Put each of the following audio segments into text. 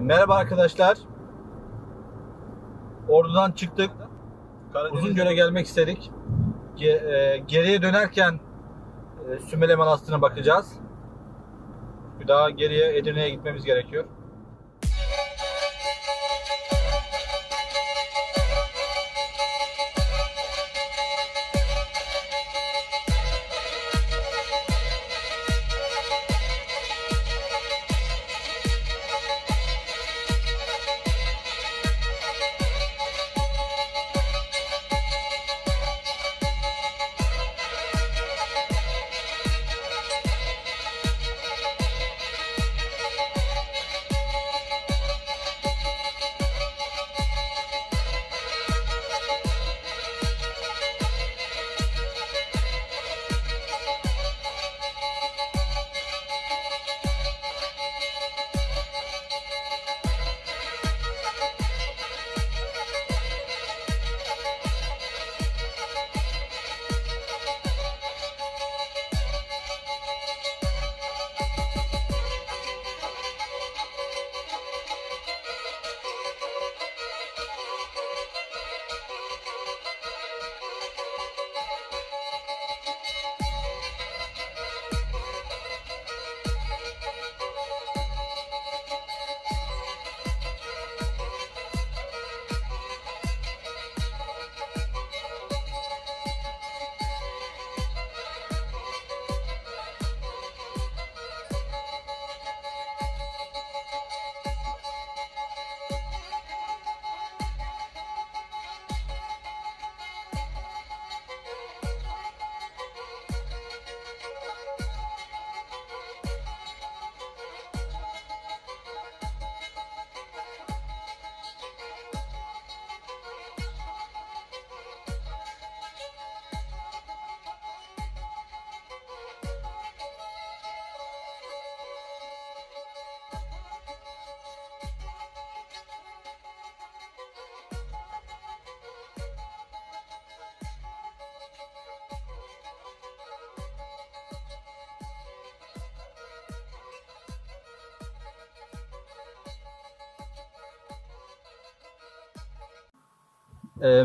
Merhaba arkadaşlar. Ordu'dan çıktık. Uzungöl'e gelmek istedik. Geriye dönerken Sümele Manastırı'na bakacağız. Bir daha geriye Edirne'ye gitmemiz gerekiyor.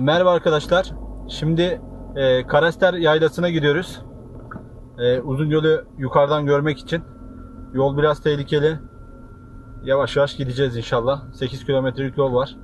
Merhaba arkadaşlar. Şimdi Karester Yaylası'na gidiyoruz. Uzungöl'ü yukarıdan görmek için. Yol biraz tehlikeli. Yavaş yavaş gideceğiz inşallah. 8 kilometrelik yol var.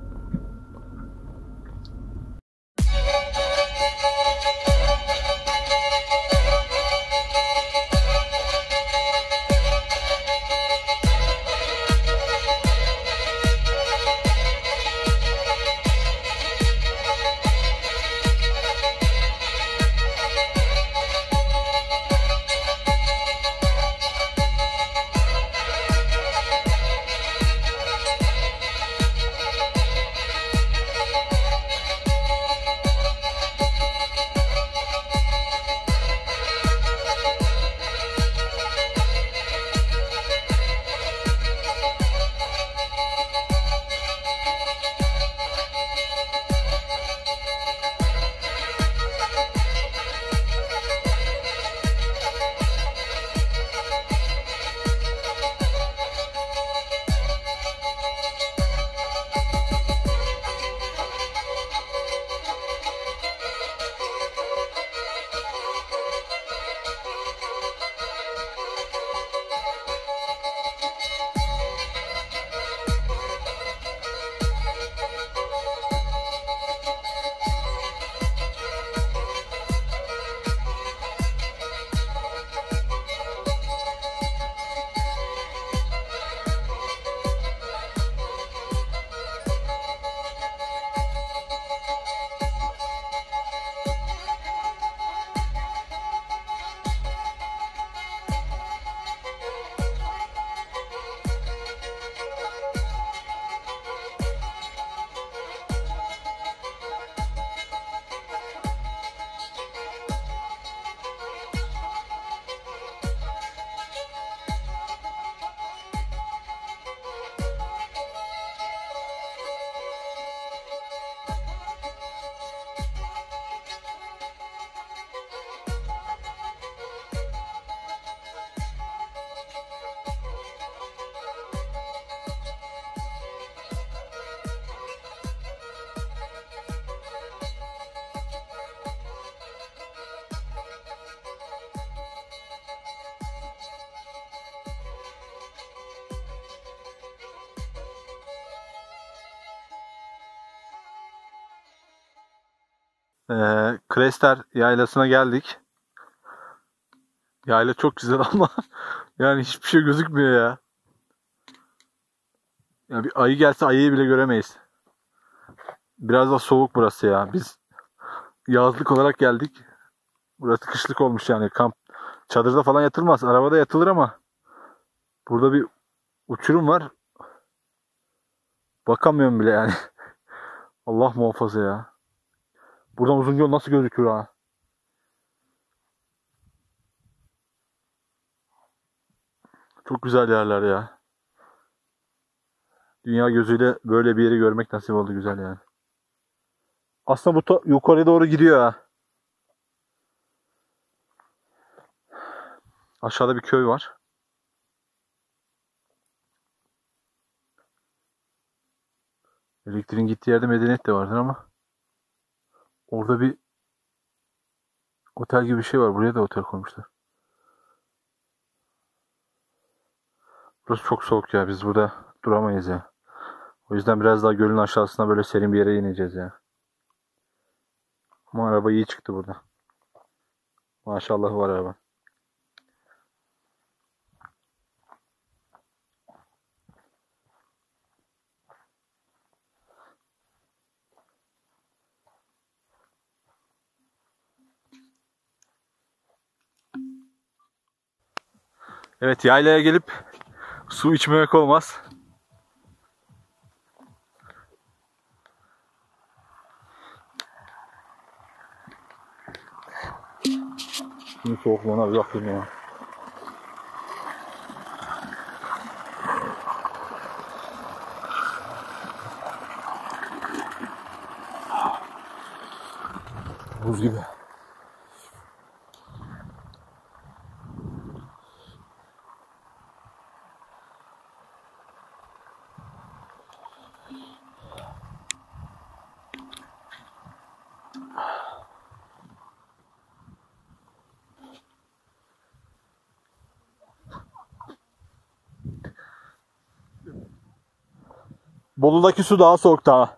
Karester Yaylası'na geldik. Yayla çok güzel ama yani hiçbir şey gözükmüyor ya. Ya bir ayı gelse ayıyı bile göremeyiz. Biraz da soğuk burası ya. Biz yazlık olarak geldik. Burası kışlık olmuş yani. Kamp çadırda falan yatılmaz. Arabada yatılır ama burada bir uçurum var. Bakamıyorum bile yani. Allah muhafaza ya. Buradan Uzungöl nasıl gözüküyor ha? Çok güzel yerler ya. Dünya gözüyle böyle bir yeri görmek nasip oldu, güzel yani. Aslında bu yukarıya doğru gidiyor ha. Aşağıda bir köy var. Elektriğin gittiği yerde medeniyet de vardır ama orada bir otel gibi bir şey var. Buraya da otel koymuşlar. Burası çok soğuk ya. Biz burada duramayız ya. O yüzden biraz daha gölün aşağısına böyle serin bir yere ineceğiz ya. Ama araba iyi çıktı burada. Maşallah var araba. Evet, yaylaya gelip su içmemek olmaz. Şimdi soğukluğuna bir bakayım ya. Buz gibi. Bolu'daki su daha soğuk daha.